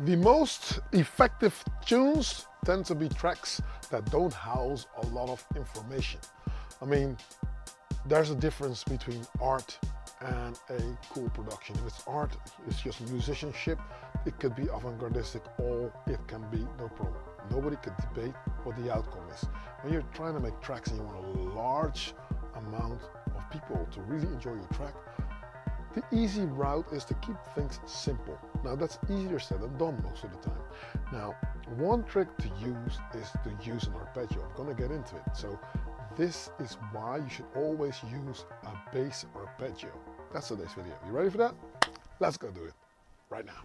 The most effective tunes tend to be tracks that don't house a lot of information. I mean, there's a difference between art and a cool production. If it's art, it's just musicianship. It could be avant-gardistic or it can be no problem. Nobody could debate what the outcome is. When you're trying to make tracks and you want a large amount of people to really enjoy your track, the easy route is to keep things simple. Now that's easier said than done most of the time. Now, one trick to use is to use an arpeggio. I'm gonna get into it. So this is why you should always use a bass arpeggio. That's today's video. You ready for that? Let's go do it right now.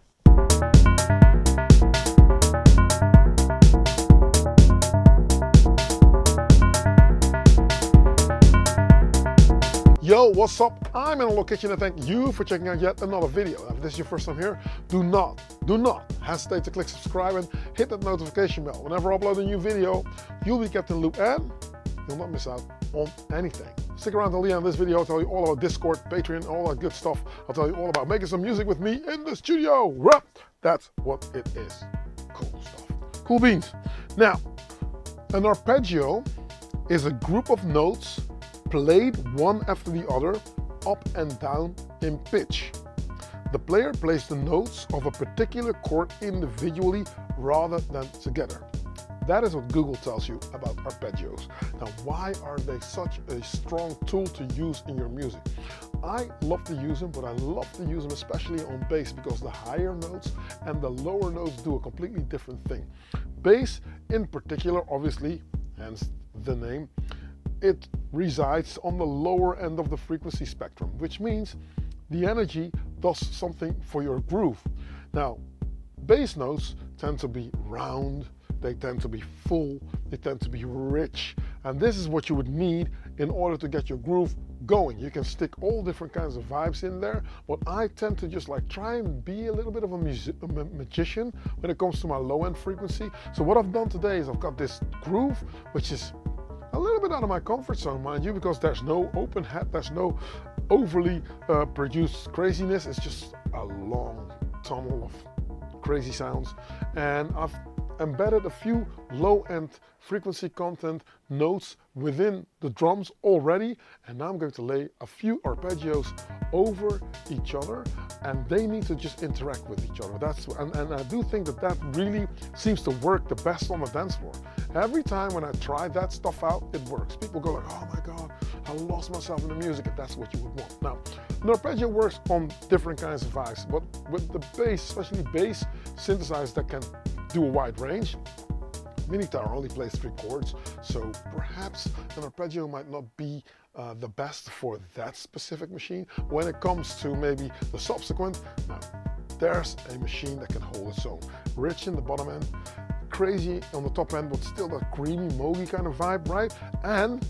Yo, what's up? I'm Analog Kitchen and thank you for checking out yet another video. If this is your first time here, do not hesitate to click subscribe and hit that notification bell. Whenever I upload a new video, you'll be kept in the loop and you'll not miss out on anything. Stick around till the end of this video. I'll tell you all about Discord, Patreon, all that good stuff. I'll tell you all about making some music with me in the studio. That's what it is. Cool stuff. Cool beans. Now, an arpeggio is a group of notes played one after the other, up and down in pitch. The player plays the notes of a particular chord individually rather than together. That is what Google tells you about arpeggios. Now, why are they such a strong tool to use in your music? I love to use them, but I love to use them especially on bass because the higher notes and the lower notes do a completely different thing. Bass in particular, obviously, hence the name, it resides on the lower end of the frequency spectrum, which means the energy does something for your groove. Now, bass notes tend to be round, they tend to be full, they tend to be rich, and this is what you would need in order to get your groove going. You can stick all different kinds of vibes in there, but I tend to just like try and be a little bit of a magician when it comes to my low-end frequency. So what I've done today is I've got this groove, which is a little bit out of my comfort zone, mind you, because there's no open hat, there's no overly produced craziness. It's just a long tunnel of crazy sounds. And I've embedded a few low-end frequency content notes within the drums already. And now I'm going to lay a few arpeggios over each other and they need to just interact with each other. And I do think that really seems to work the best on the dance floor. Every time when I try that stuff out, it works. People go like, oh my God, I lost myself in the music, and that's what you would want. Now, an arpeggio works on different kinds of vibes, but with the bass, especially bass synthesizers that can do a wide range, Minitaur only plays 3 chords, so perhaps an arpeggio might not be the best for that specific machine. When it comes to maybe the Subsequent, now, there's a machine that can hold its own. Rich in the bottom end, crazy on the top end, but still that creamy, mogi kind of vibe, right? And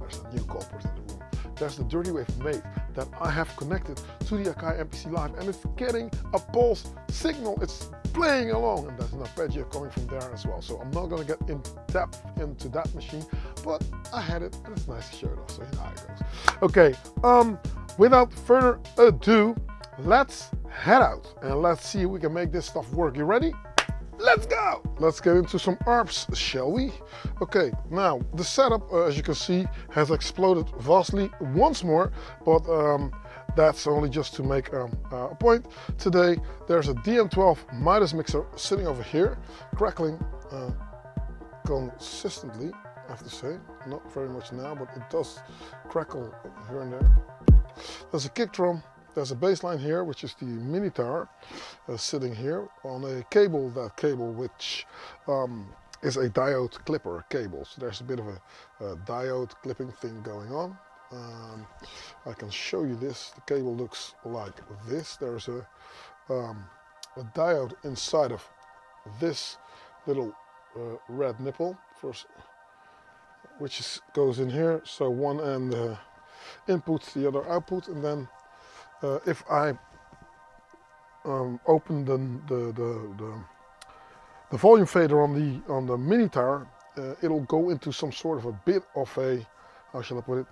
there's a new culprit in the room. There's the Dirtywave M8 that I have connected to the Akai MPC Live, and it's getting a pulse signal. It's playing along, and there's an arpeggio coming from there as well. So I'm not gonna get in depth into that machine, but I had it, and it's nice to show it off, so you know how it goes. Okay, without further ado, let's head out, and let's see if we can make this stuff work. You ready? Let's go! Let's get into some arps, shall we? Okay, now, the setup, as you can see, has exploded vastly once more, but that's only just to make a point. Today, there's a DM12 Midas mixer sitting over here, crackling consistently, I have to say. Not very much now, but it does crackle here and there. There's a kick drum. There's a baseline here, which is the Minitaur, sitting here on a cable, which is a diode clipper cable. So there's a bit of a diode clipping thing going on. I can show you this. The cable looks like this. There's a diode inside of this little red nipple, first, which goes in here. So one end inputs, the other output, and then if I open the volume fader on the Minitaur, it'll go into some sort of a bit of a, how shall I put it?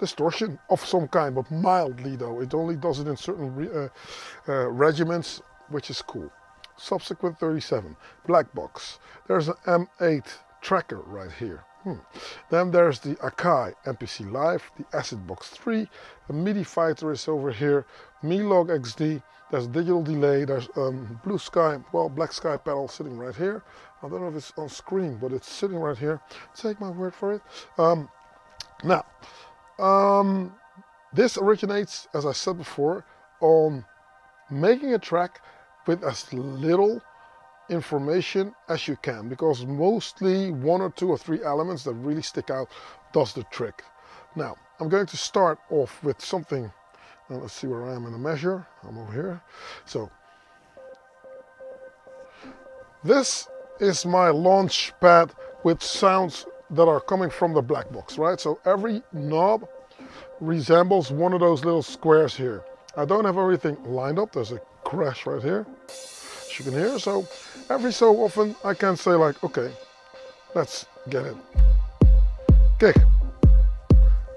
Distortion of some kind, but mildly though. It only does it in certain regiments which is cool. Subsequent 37, black box. There's an M8 tracker right here. Then there's the Akai MPC Live, the Acid Box 3, the MIDI Fighter is over here, Minilog XD, there's digital delay, there's blue sky, well, black sky panel sitting right here. I don't know if it's on screen, but it's sitting right here. Take my word for it. This originates, as I said before, on making a track with as little information as you can, because mostly one or two or three elements that really stick out does the trick. Now I'm going to start off with something. Let's see where I am in the measure. I'm over here. So this is my launch pad with sounds that are coming from the black box, right? So every knob resembles one of those little squares here. I don't have everything lined up. There's a crash right here, as you can hear. So every so often I can say, like, okay, let's get it. Kick.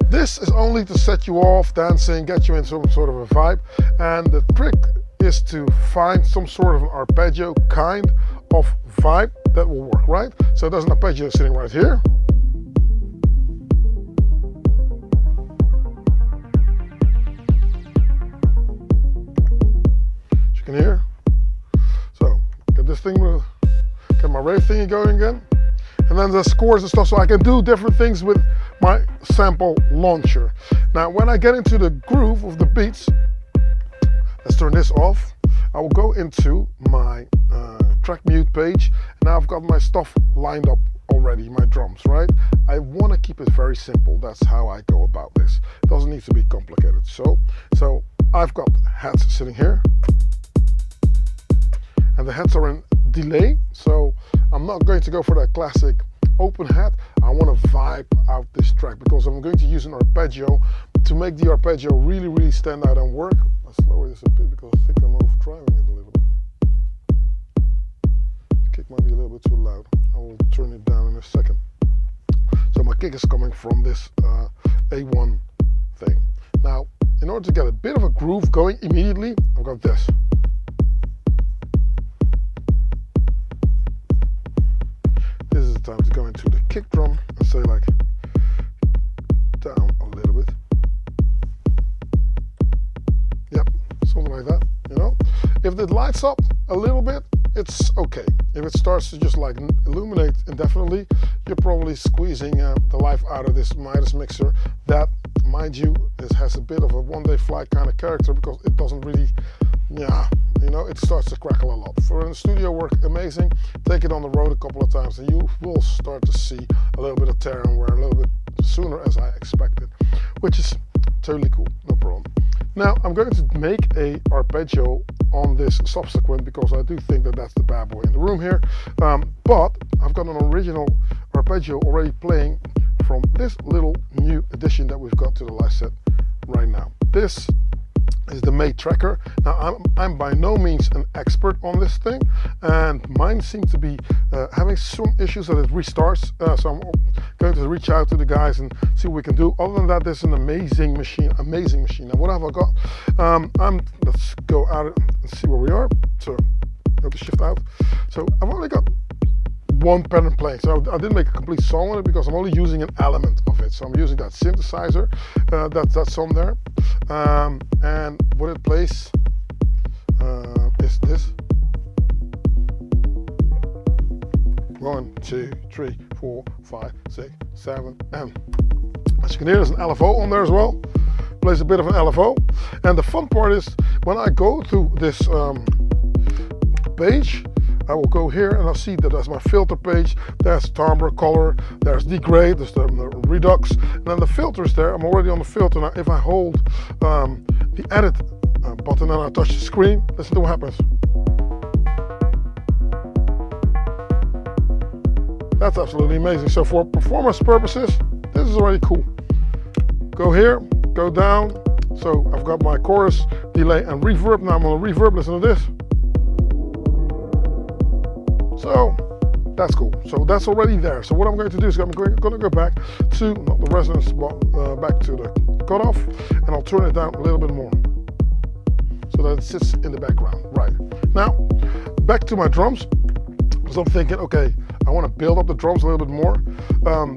This is only to set you off dancing, get you in some sort of a vibe, and the trick is to find some sort of an arpeggio kind of vibe that will work, right? So there's an arpeggio sitting right here. As you can hear. So get this thing, get my rave thingy going again. And then the scores and stuff, so I can do different things with my sample launcher. Now, when I get into the groove of the beats, let's turn this off. I will go into my track mute page, and I've got my stuff lined up already, my drums, right? I want to keep it very simple. That's how I go about this. It doesn't need to be complicated. So I've got hats sitting here, and the hats are in delay, so I'm not going to go for that classic open hat. I want to vibe out this track because I'm going to use an arpeggio to make the arpeggio really, really stand out and work. Let's lower this a bit because I think I'm overdriving it a little bit. The kick might be a little bit too loud. I will turn it down in a second. So my kick is coming from this A1 thing. Now, in order to get a bit of a groove going immediately, I've got this. This is the time to go into the kick drum and say, like, down a little bit. Yep, something like that, you know? If it lights up a little bit, it's okay. If it starts to just, like, illuminate indefinitely, you're probably squeezing the life out of this Midas mixer that, mind you, this has a bit of a one-day fly kind of character because it doesn't really, you know, it starts to crackle a lot. For in the studio work, amazing. Take it on the road a couple of times and you will start to see a little bit of tear and wear a little bit sooner as I expected, which is totally cool, no problem. Now I'm going to make a arpeggio on this subsequent because I do think that that's the bad boy in the room here. But I've got an original arpeggio already playing from this little new addition that we've got to the live set right now. This is the M8 tracker. Now I'm by no means an expert on this thing, and mine seems to be having some issues that it restarts, so I'm going to reach out to the guys and see what we can do. Other than that, this is an amazing machine. Now what have I got? Let's go out and see where we are. So I have to shift out. So I've only got one pattern playing, so I didn't make a complete song on it because I'm only using an element of it. So I'm using that synthesizer that's on there, and what it plays is this: 1, 2, 3, 4, 5, 6, 7, and as you can hear, there's an LFO on there as well. Plays a bit of an LFO, and the fun part is when I go to this page. I will go here and I'll see that there's my filter page, there's timbre, color, there's degrade, there's the redux, and then the filter is there. I'm already on the filter. Now if I hold the edit button and I touch the screen, listen to what happens. That's absolutely amazing. So for performance purposes, this is already cool. Go here, go down. So I've got my chorus, delay and reverb. Now I'm on the reverb, listen to this. So that's cool. So that's already there. So what I'm going to do is I'm going to go back to, not the resonance, but back to the cutoff, and I'll turn it down a little bit more. so that it sits in the background. Right, now back to my drums. So I'm thinking, okay, I want to build up the drums a little bit more.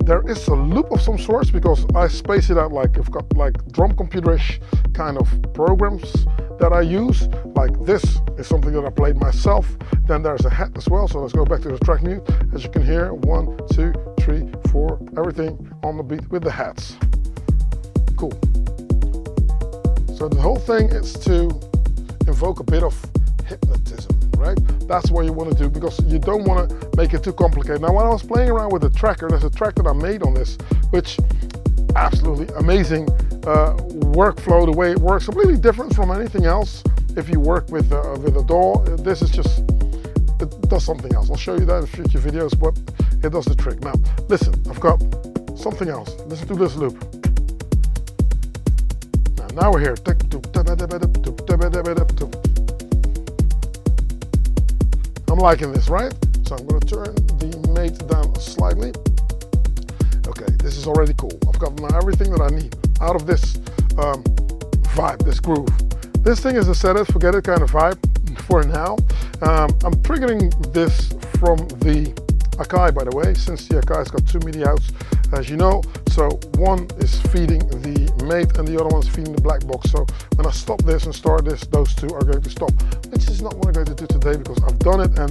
There is a loop of some sorts, because I space it out like I've got like drum computerish kind of programs that I use. Like this is something that I played myself. Then there's a hat as well. So let's go back to the track mute. As you can hear, 1, 2, 3, 4, everything on the beat with the hats. Cool. So the whole thing is to invoke a bit of hypnotism, right? That's what you want to do, because you don't want to make it too complicated. Now, when I was playing around with the tracker, there's a track that I made on this, which absolutely amazing workflow, the way it works, completely different from anything else. If you work with a DAW, this is just, it does something else. I'll show you that in future videos, but it does the trick. Now, listen, I've got something else. Listen to this loop. Now we're here. I'm liking this, right? So I'm going to turn the M8 down slightly. Okay, this is already cool. I've got now everything that I need out of this vibe, this groove. This thing is a set it, forget it kind of vibe for now. I'm triggering this from the Akai, by the way, since the Akai's got two MIDI outs, as you know. So one is feeding the M8 and the other one's feeding the black box. So when I stop this and start this, those two are going to stop, which is not what I'm going to do today, because I've done it and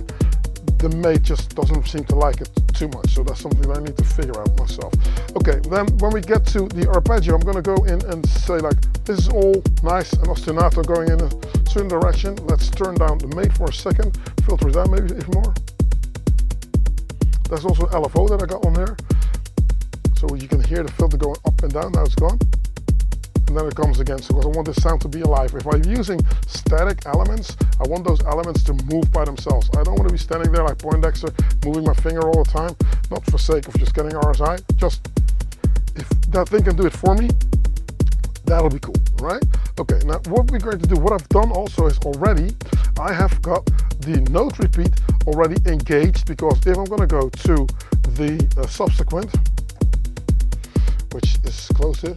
the M8 just doesn't seem to like it too much. So that's something that I need to figure out myself. Okay, then when we get to the arpeggio, I'm going to go in and say, like, this is all nice and ostinato going in a certain direction. Let's turn down the M8 for a second, filter it down maybe even more. There's also an LFO that I got on there. So you can hear the filter going up and down. Now it's gone. And then it comes again. So because I want this sound to be alive. If I'm using static elements, I want those elements to move by themselves. I don't want to be standing there like Poindexter, moving my finger all the time. Not for sake of just getting RSI. Just, if that thing can do it for me, that'll be cool, right? Okay, now what we're going to do, what I've done also is already, I have got the note repeat already engaged, because if I'm going to go to the subsequent, which is closer,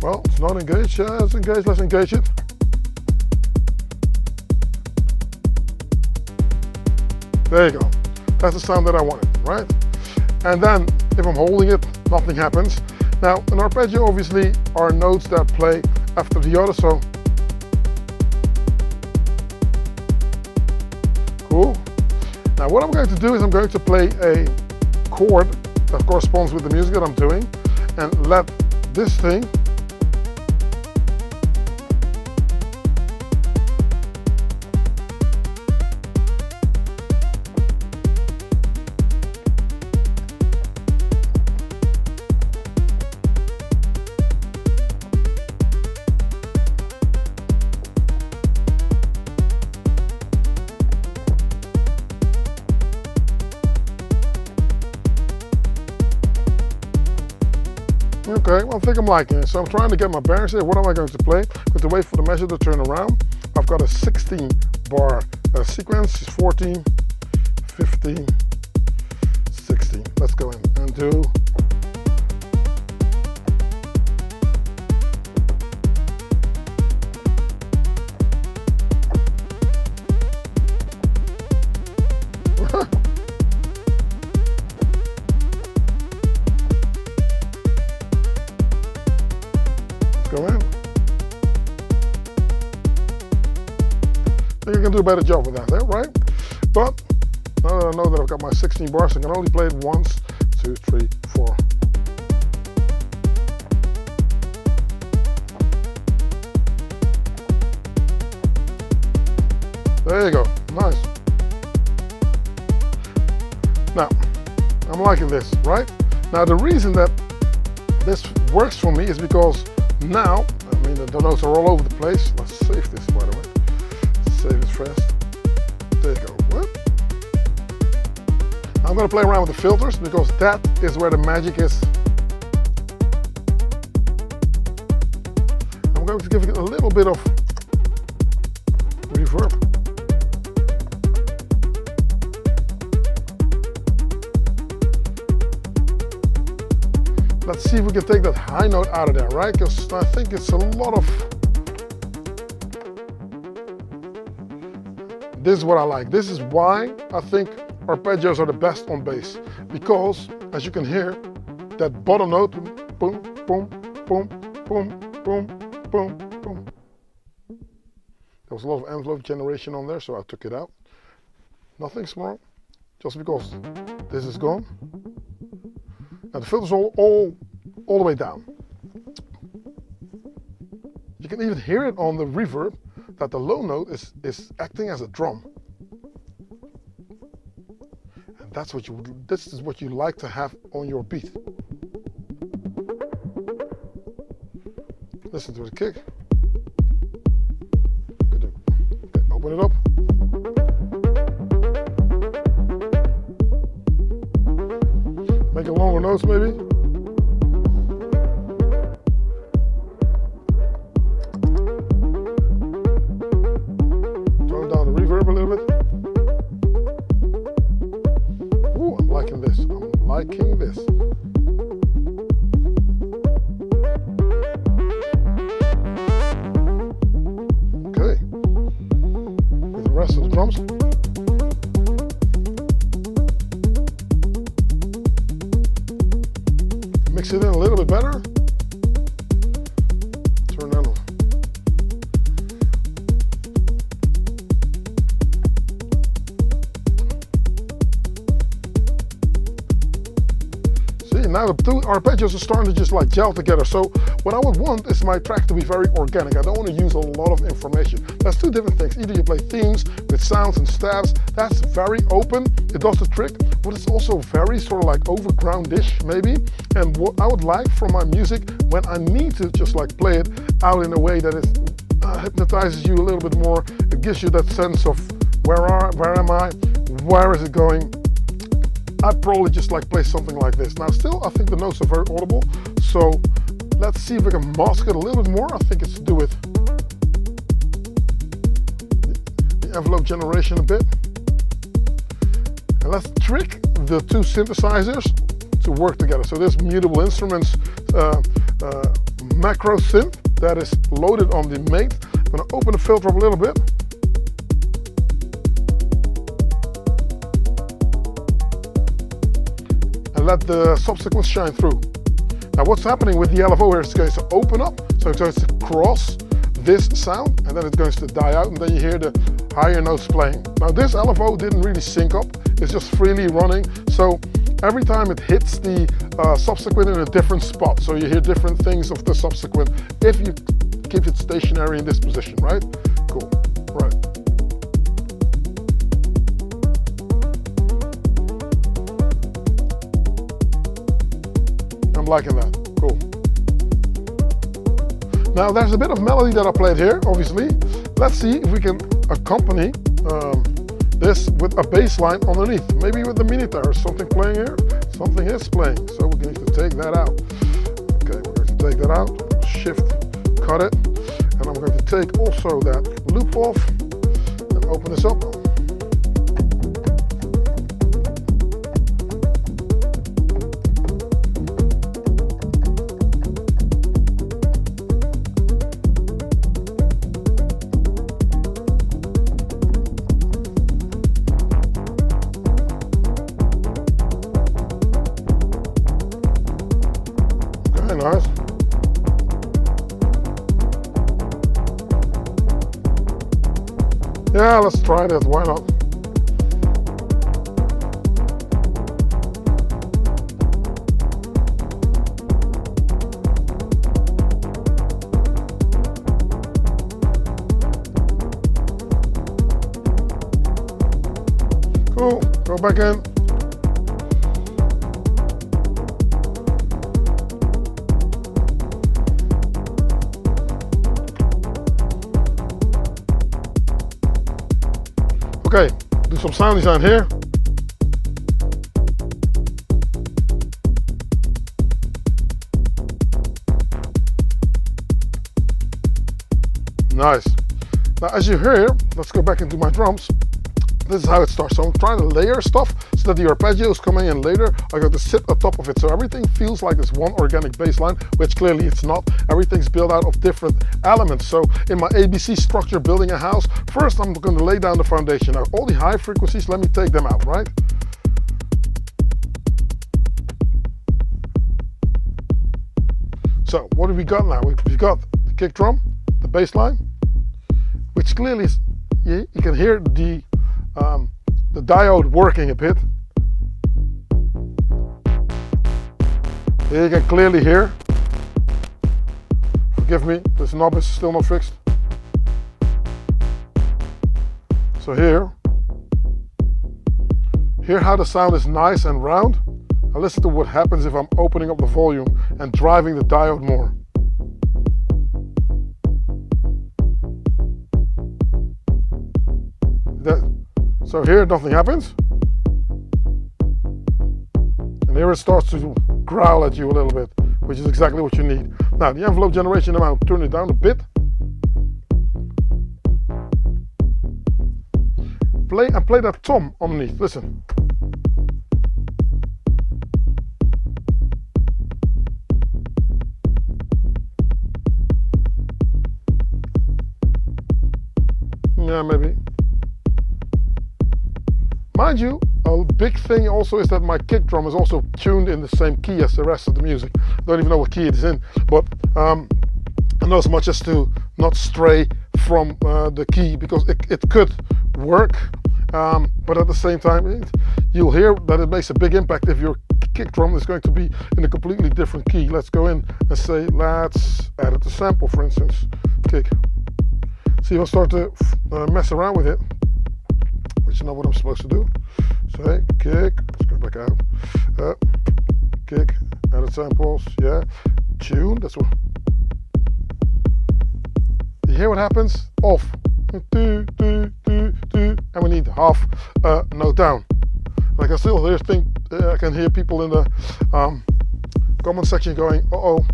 well, it's not engaged, yeah, it's engaged, let's engage it. There you go, that's the sound that I wanted, right? And then if I'm holding it, nothing happens. Now, an arpeggio obviously are notes that play after the other, so cool. Now what I'm going to do is I'm going to play a chord that corresponds with the music that I'm doing, and let this thing I think I'm liking it, so I'm trying to get my bearings here. What am I going to play? I'm going to wait for the measure to turn around. I've got a 16 bar sequence, it's 14, 15, 16. Let's go in and do. Do a better job with that, right? But now that I know that I've got my 16 bars, I can only play it once, 2, 3, 4. There you go, nice. Now, I'm liking this, right? Now the reason that this works for me is because now, I mean, the notes are all over the place. Let's save this, by the way. Save it first. There you go. Whoop. I'm going to play around with the filters, because that is where the magic is. I'm going to give it a little bit of reverb. Let's see if we can take that high note out of there, right? Because I think it's a lot of... This is what I like. This is why I think arpeggios are the best on bass. Because, as you can hear, that bottom note, boom, boom, boom, boom, boom, boom, boom. There was a lot of envelope generation on there, so I took it out. Nothing's wrong, just because this is gone. Now the filters are all the way down. You can even hear it on the reverb that the low note is acting as a drum. And that's what you, this is what you like to have on your beat. Listen to the kick. Okay, open it up. Make a longer notes maybe. Turn down the reverb a little bit. Ooh, I'm liking this. I'm liking this. Okay. With the rest of the drums. Mix it in a little bit better. Turn that off. See, now the two arpeggios are starting to just like gel together. So what I would want is my track to be very organic. I don't want to use a lot of information. That's two different things. Either you play themes with sounds and stabs. That's very open. It does the trick. But it's also very sort of like overground-ish maybe. And what I would like from my music, when I need to just like play it out in a way that it hypnotizes you a little bit more, it gives you that sense of where am I, where is it going? I'd probably just like play something like this. Now still, I think the notes are very audible, so let's see if we can mask it a little bit more. I think it's to do with the envelope generation a bit. And let's trick the two synthesizers to work together. So this Mutable Instruments macro synth that is loaded on the M8. I'm gonna open the filter up a little bit. And let the subsequence shine through. Now what's happening with the LFO here is it's going to open up, so it's going to cross this sound, and then it's going to die out, and then you hear the higher notes playing. Now this LFO didn't really sync up, it's just freely running, so every time it hits the subsequent in a different spot, so you hear different things of the subsequent if you keep it stationary in this position, right? Cool, right. I'm liking that, cool. Now there's a bit of melody that I played here, obviously. Let's see if we can accompany this with a bass line underneath, maybe with the Minitaur or something playing here. Something is playing, so we need to take that out. Okay, we're going to take that out, shift, cut it, and I'm going to take also that loop off and open this up. Yeah, let's try that, why not? Cool, go back in. Okay, do some sound design here. Nice. Now as you hear, let's go back into my drums. This is how it starts. So I'm trying to layer stuff so that the arpeggio is coming in later. I got to sit on top of it. So everything feels like this one organic bass line, which clearly it's not. Everything's built out of different elements. So in my ABC structure building a house, first I'm going to lay down the foundation. Now all the high frequencies, let me take them out, right? So what have we got now? We've got the kick drum, the bass line, which clearly is, you can hear the diode working a bit. Here you can clearly hear. Forgive me, this knob is still not fixed. So hear how the sound is nice and round. Now listen to what happens if I'm opening up the volume and driving the diode more. So here nothing happens. And here it starts to growl at you a little bit, which is exactly what you need. Now the envelope generation amount, turn it down a bit. Play that tom underneath, listen. Yeah, maybe. Mind you, a big thing also is that my kick drum is also tuned in the same key as the rest of the music. I don't even know what key it is in, but I know as much as to not stray from the key, because it could work, but at the same time, you'll hear that it makes a big impact if your kick drum is going to be in a completely different key. Let's go in and say, let's edit the sample, for instance, kick. See, I'll start to mess around with it, which is not what I'm supposed to do. Say, kick, let's go back out, kick, edit samples, yeah, tune, that's what. You hear what happens? Off. Do, do, do, do, and we need half note down. And I can still hear I can hear people in the comment section going, uh-oh,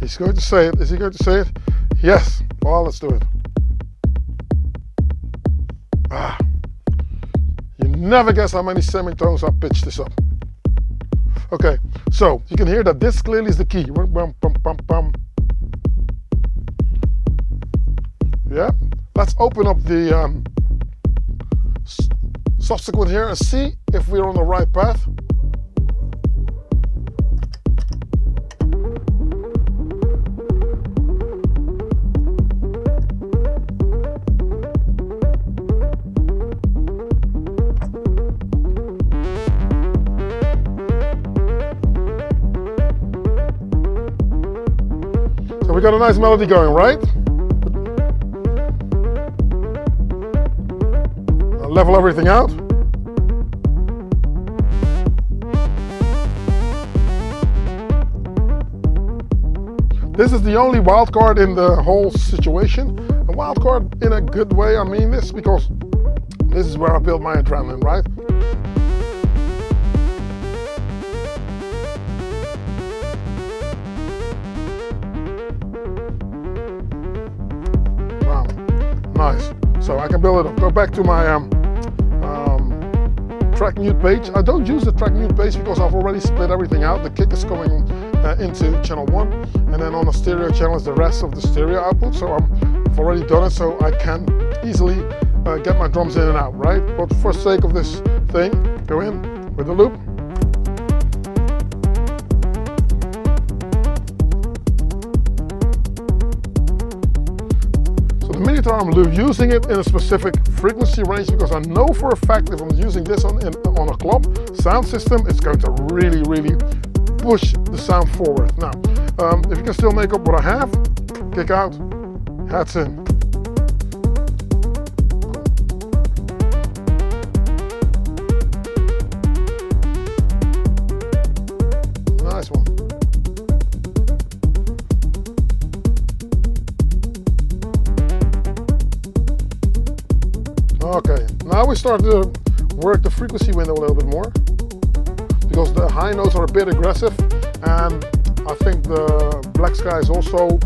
he's going to say it. Is he going to say it? Yes. Well, let's do it. Ah, you never guess how many semitones I pitched this up. Okay, so you can hear that this clearly is the key. Yeah. Let's open up the subsequent here and see if we're on the right path. So we got a nice melody going, right? Level everything out. This is the only wild card in the whole situation. A wild card in a good way, I mean this, because this is where I build my adrenaline, right? Wow, nice. So I can build it up. Go back to my track mute page. I don't use the track mute page because I've already split everything out. The kick is going into channel 1, and then on the stereo channel is the rest of the stereo output. So I've already done it, so I can easily get my drums in and out, right? But for sake of this thing, go in with the loop. So the Minitaur, I'm using it in a specific frequency range because I know for a fact if I'm using this on a club sound system, it's going to really, really push the sound forward. Now, if you can still make up what I have, kick out, hats in. Nice one. Okay, now we start to work the frequency window a little bit more, because the high notes are a bit aggressive, and I think the Black Sky is also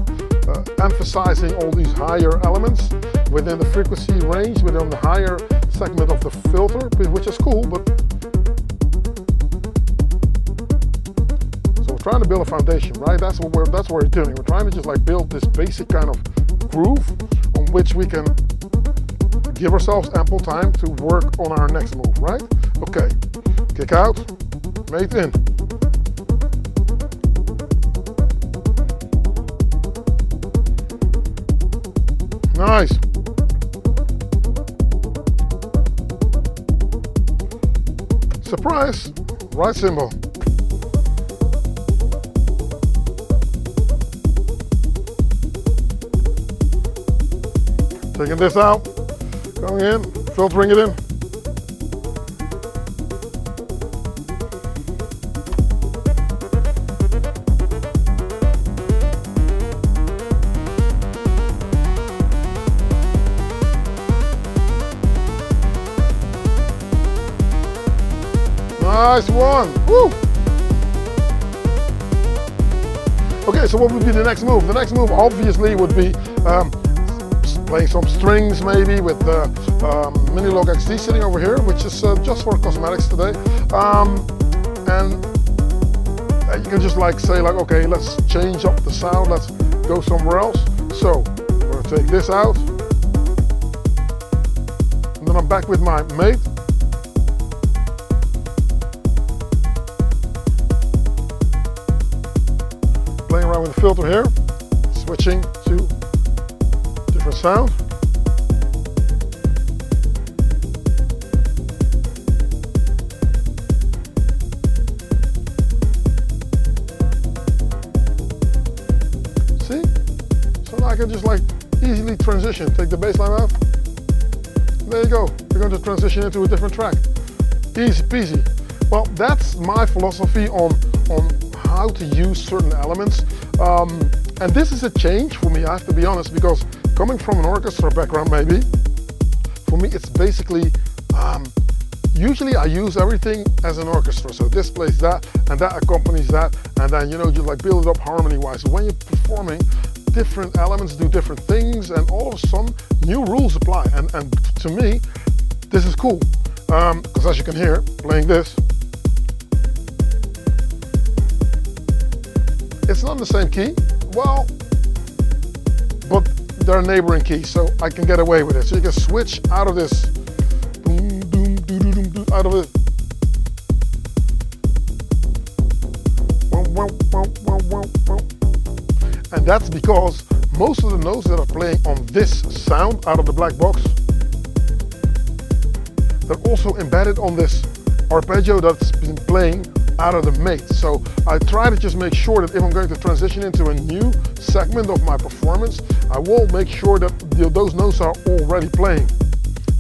emphasizing all these higher elements, within the frequency range, within the higher segment of the filter, which is cool, but... So we're trying to build a foundation, right? That's what we're doing. We're trying to just like build this basic kind of groove on which we can give ourselves ample time to work on our next move, right? Okay, kick out, mate in. Nice. Surprise, right cymbal. Taking this out, going in, filtering it in. Nice one, woo! Okay, so what would be the next move? The next move obviously would be playing some strings maybe with the Minilog XD sitting over here, which is just for cosmetics today. And you can just like say like, okay, let's change up the sound, let's go somewhere else. So, I'm gonna take this out. And then I'm back with my mate. Playing around with the filter here, switching to different sound. See? So I can just like easily transition. Take the bass line out. There you go. You're going to transition into a different track. Easy peasy. Well, that's my philosophy on how to use certain elements, and this is a change for me, I have to be honest, because coming from an orchestra background maybe, for me it's basically, usually I use everything as an orchestra, so this plays that, and that accompanies that, and then you know, you like build it up harmony-wise. So when you're performing, different elements do different things, and all of a sudden, new rules apply, and to me, this is cool, because as you can hear, playing this, it's not in the same key, well, but they're neighboring keys, so I can get away with it. So you can switch out of this, boom, boom, doo, doo, doo, doo, out of it. And that's because most of the notes that are playing on this sound out of the black box, they're also embedded on this arpeggio that's been playing out of the mate. So I try to just make sure that if I'm going to transition into a new segment of my performance, I will make sure that those notes are already playing.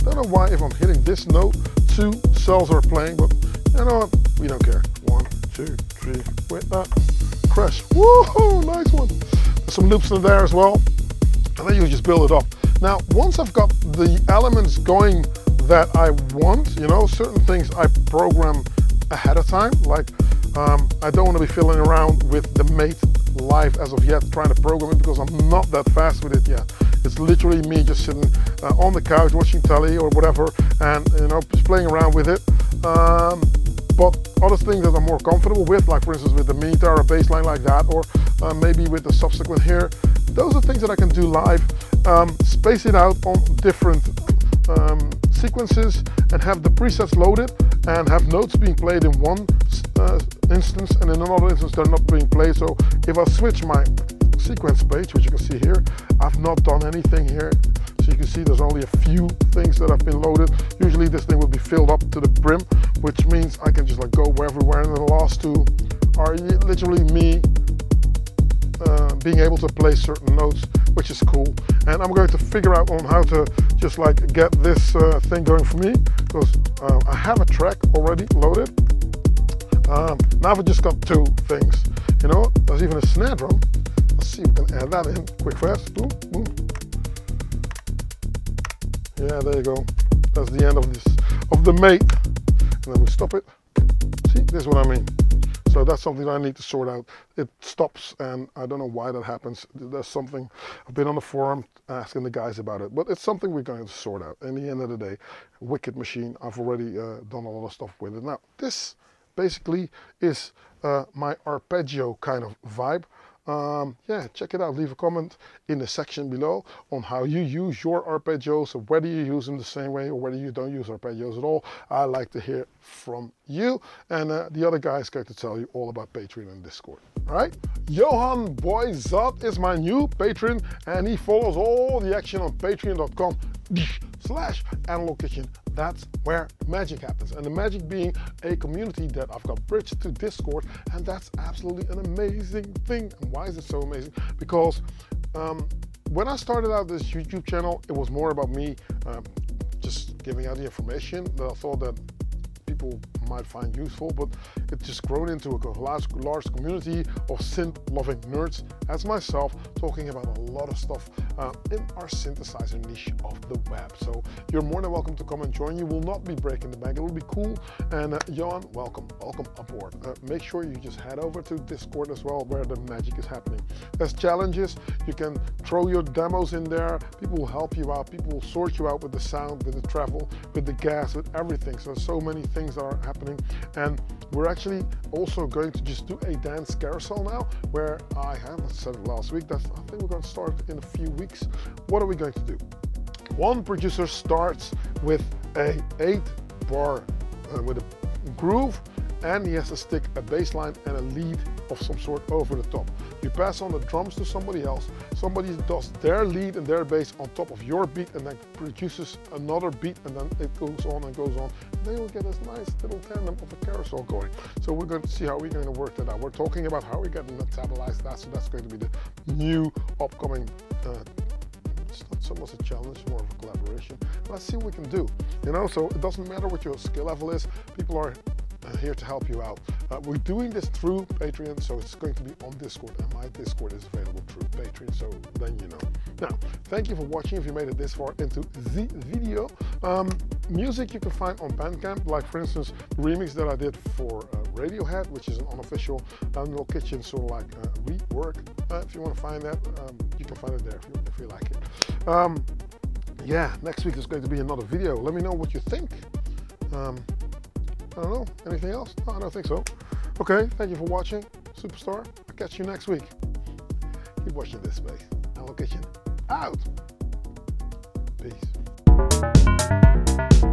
Don't know why if I'm hitting this note, two cells are playing, but you know what, we don't care. One, two, three, with that, crash. Woohoo, nice one. There's some loops in there as well, and then you just build it up. Now, once I've got the elements going that I want, you know, certain things I program ahead of time, like I don't want to be fiddling around with the mate live as of yet, trying to program it, because I'm not that fast with it yet. It's literally me just sitting on the couch watching telly or whatever, and you know, just playing around with it. But other things that I'm more comfortable with, like for instance with the Minitaur or bassline like that, or maybe with the Subsequent here, those are things that I can do live, space it out on different sequences and have the presets loaded and have notes being played in one instance, and in another instance they're not being played. So if I switch my sequence page, which you can see here, I've not done anything here. So you can see there's only a few things that have been loaded. Usually this thing will be filled up to the brim, which means I can just like go everywhere, and the last two are literally me being able to play certain notes, which is cool. And I'm going to figure out on how to just like get this thing going for me, because I have a track already loaded. Now I've just got two things. You know, there's even a snare drum. Let's see if we can add that in quick fast. Boom, boom. Yeah, there you go. That's the end of the mate. And then we stop it. See, this is what I mean. So that's something that I need to sort out. It stops, and I don't know why that happens. There's something, I've been on the forum asking the guys about it, but it's something we're going to sort out. In the end of the day, wicked machine. I've already done a lot of stuff with it. Now, this basically is my arpeggio kind of vibe. Yeah, check it out. Leave a comment in the section below on how you use your arpeggios, or whether you use them the same way or whether you don't use arpeggios at all. I like to hear from you, and the other guy is going to tell you all about Patreon and Discord. All right, Johan Boyzat is my new patron, and he follows all the action on patreon.com/analogkitchen. That's where magic happens, and the magic being a community that I've got bridged to Discord, and that's absolutely an amazing thing. And why is it so amazing? Because when I started out this YouTube channel, it was more about me just giving out the information that I thought that people might find useful, but it just grown into a large community of synth-loving nerds as myself, talking about a lot of stuff in our synthesizer niche of the web. So you're more than welcome to come and join. You will not be breaking the bank. It will be cool. And Johan, welcome aboard. Make sure you just head over to Discord as well, where the magic is happening. There's challenges. You can throw your demos in there. People will help you out. People will sort you out with the sound, with the travel, with the gas, with everything. So there's so many things that are happening, and we're actually also going to just do a dance carousel now, where I haven't said it last week, that's, I think we're going to start in a few weeks. What are we going to do? One producer starts with a 8-bar with a groove, and he has to stick a bass line and a lead of some sort over the top. You pass on the drums to somebody else, somebody does their lead and their bass on top of your beat, and then produces another beat, and then it goes on and goes on. And then you'll get this nice little tandem of a carousel going. So we're going to see how we're going to work that out. We're talking about how we're going to metabolize that, so that's going to be the new upcoming it's not so much a challenge, more of a collaboration. Let's see what we can do. You know, so it doesn't matter what your skill level is, people are here to help you out. We're doing this through Patreon, so it's going to be on Discord, and my Discord is available through Patreon, so then you know. Now, thank you for watching if you made it this far into the video. Music you can find on Bandcamp, like for instance the remix that I did for Radiohead, which is an unofficial Analog Kitchen sort of like rework. If you want to find that, you can find it there if you like it. Yeah, next week is going to be another video. Let me know what you think. I don't know, anything else? No, I don't think so. Okay, thank you for watching, Superstar. I'll catch you next week. Keep watching this space. Analog Kitchen out. Peace.